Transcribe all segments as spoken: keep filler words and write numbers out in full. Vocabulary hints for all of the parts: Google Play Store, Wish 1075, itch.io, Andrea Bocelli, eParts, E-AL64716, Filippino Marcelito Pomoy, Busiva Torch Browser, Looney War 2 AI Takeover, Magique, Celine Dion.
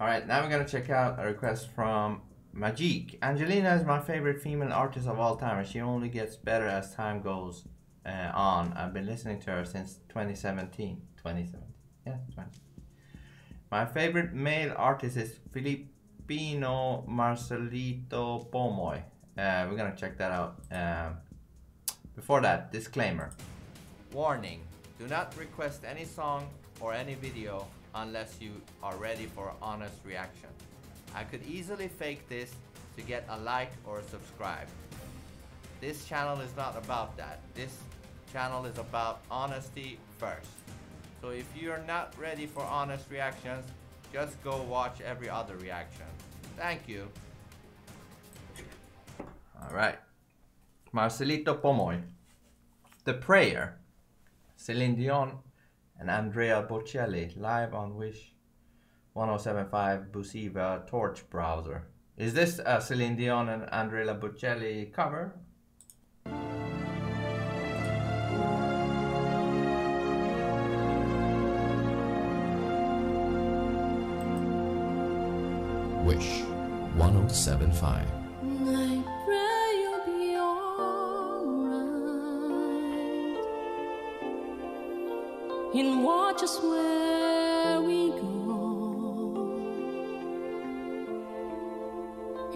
Alright, now we're gonna check out a request from Magique. Angelina is my favorite female artist of all time, and she only gets better as time goes uh, on. I've been listening to her since twenty seventeen. twenty seventeen. Yeah, twenty. My favorite male artist is Filippino Marcelito Pomoy. Uh, we're gonna check that out. Uh, before that, disclaimer. Warning, do not request any song or any video unless you are ready for honest reaction. I could easily fake this to get a like or a subscribe. This channel is not about that. This channel is about honesty first. So if you're not ready for honest reactions, just go watch every other reaction. Thank you. Alright. Marcelito Pomoy. The Prayer. Celine Dion and Andrea Bocelli live on Wish ten seventy-five Busiva Torch Browser. Is this a Celine Dion and Andrea Bocelli cover? Wish ten seventy-five. I pray you'll be alright and watch us where we go,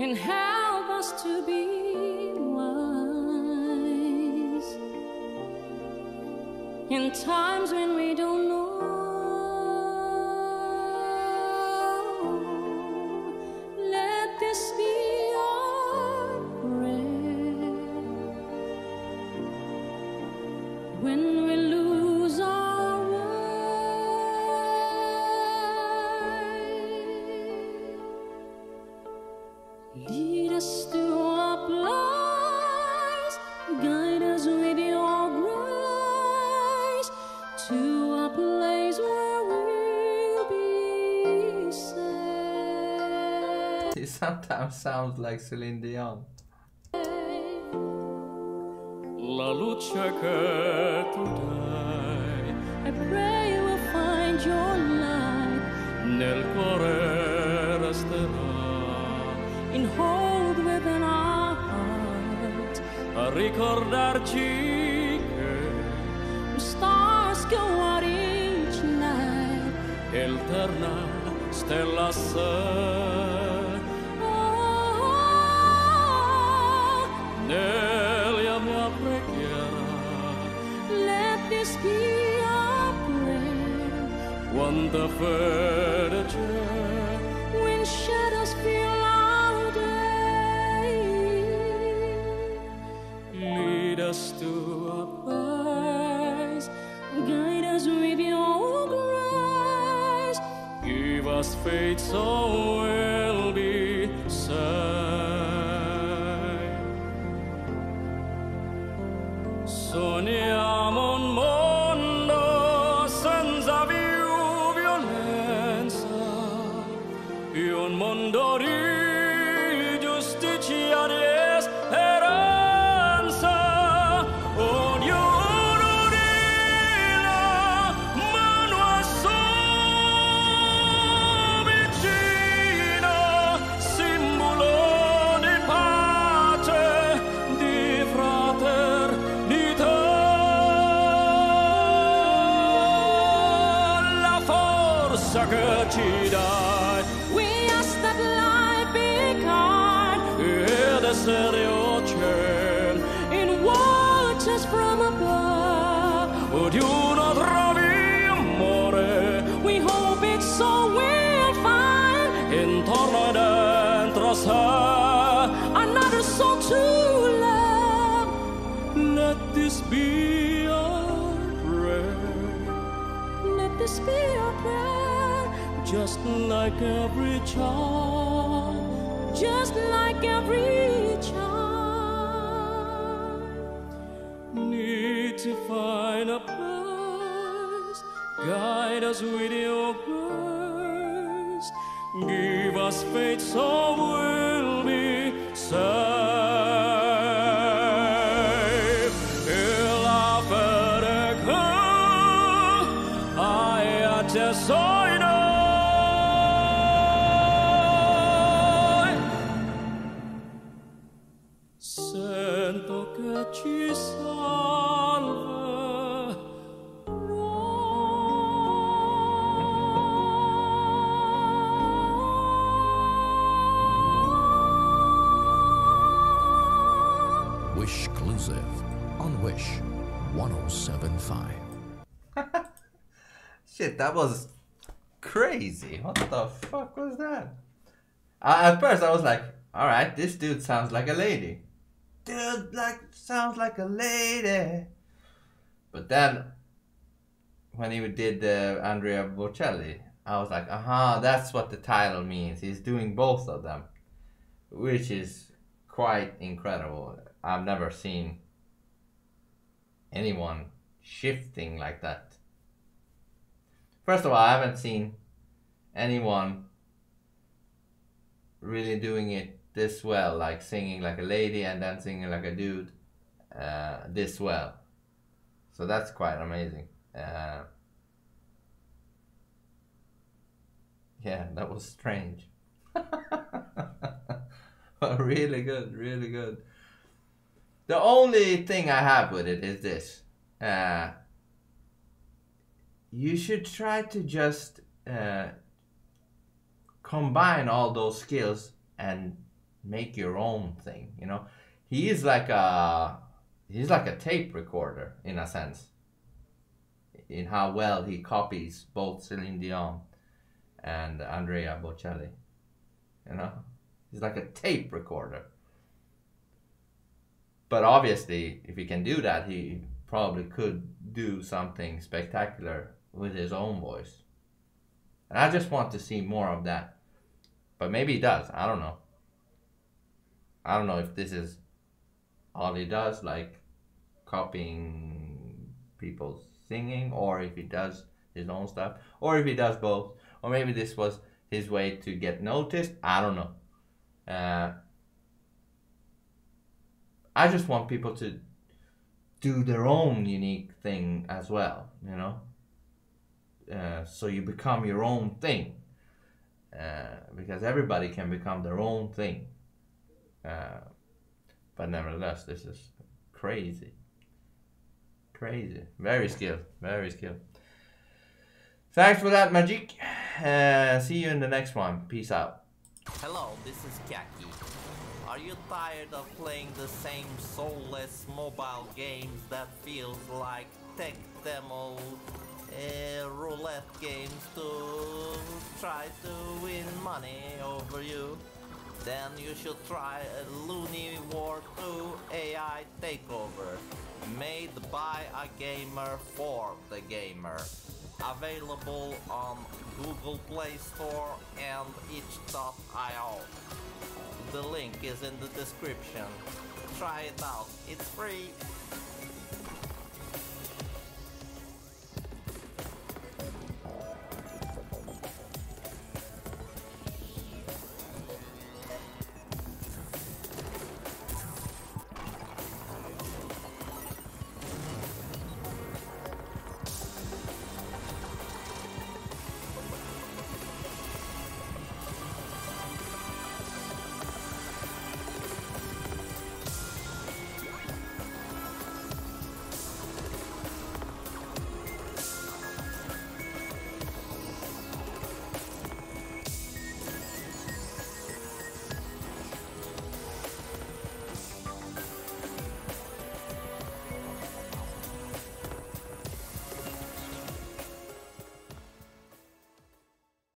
and help us to be wise in times when we don't know. When we lose our way, lead us to our place, guide us with your grace to a place where we'll be safe. It sometimes sounds like Celine Dion. La lucha que tu dai, I pray you will find your light. Nel cuore resterà, in hold within our heart, a ricordarci che the stars go out each night. Eterna stella sei. Oh, nel wonderful joy when shadows feel our day, lead us to a place, guide us with your grace, give us faith so we'll be saved. Sogniamo un mondo senza violenza, un mondo di giustizia e speranza, ognuno di la mano a sua vicina, simbolo di pace, di fraternità, la forza che ci dà. And watch us from above. Ognuno trovi amore. We hope it's so we'll find. Intorno dentro sa. Another soul to love. Let this be our prayer. Let this be our prayer. Just like every child. Just like every child. To find a place, guide us with your grace, give us faith so we'll be saved. Il affetto hai accesso in noi. ten seventy-five. Shit, that was crazy. What the fuck was that? Uh, at first I was like, alright, this dude sounds like a lady. Dude like sounds like a lady. But then when he did the uh, Andrea Bocelli, I was like, aha, uh-huh, that's what the title means. He's doing both of them, which is quite incredible. I've never seen anyone shifting like that. First of all, I haven't seen anyone really doing it this well, like singing like a lady and then singing like a dude uh, this well. So that's quite amazing. Uh, yeah, that was strange. But really good, really good. The only thing I have with it is this. Uh, you should try to just uh, combine all those skills and make your own thing, you know? He is like a, he's like a tape recorder, in a sense, in how well he copies both Celine Dion and Andrea Bocelli, you know? He's like a tape recorder. But obviously, if he can do that, he probably could do something spectacular with his own voice. And I just want to see more of that. But maybe he does, I don't know. I don't know if this is all he does, like copying people singing, or if he does his own stuff, or if he does both, or maybe this was his way to get noticed, I don't know. Uh, I just want people to do their own unique thing as well, you know? Uh, so you become your own thing. Uh, because everybody can become their own thing. Uh, but nevertheless, this is crazy. Crazy. Very skilled. Very skilled. Thanks for that, Magique. Uh, see you in the next one. Peace out. Hello, this is Kaki. Are you tired of playing the same soulless mobile games that feels like tech demo uh, roulette games to try to win money over you? Then you should try a Looney War two A I Takeover, made by a gamer for the gamer. Available on Google Play Store and itch dot i o. The link is in the description. Try it out, it's free!